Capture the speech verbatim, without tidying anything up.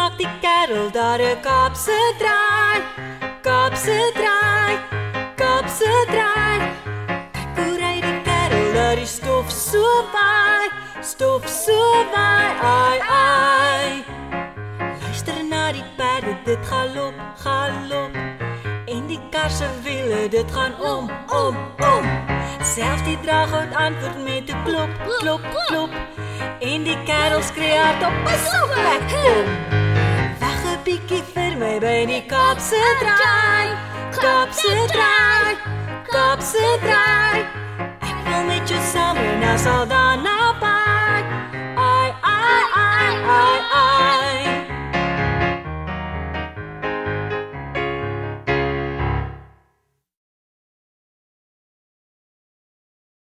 maak die kerel daar 'n Kaapse draai, Kaapse draai, Kaapse draai. Kyk hoe ry die kerel daar die stof so waai, stof so waai, ai ai. Luister na die perde, dit galop, galop, en die kar se wiele, dit gaan om, om, om. Selfs die draaghout antwoord met 'n klop, klop, klop, en die kerel skree hardop, pas op ek kom. Wag 'n bietjie vir my by die Kaapse Draai, Kaapse Draai, Kaapse Draai. Ek wil met jou saam na Saldanha.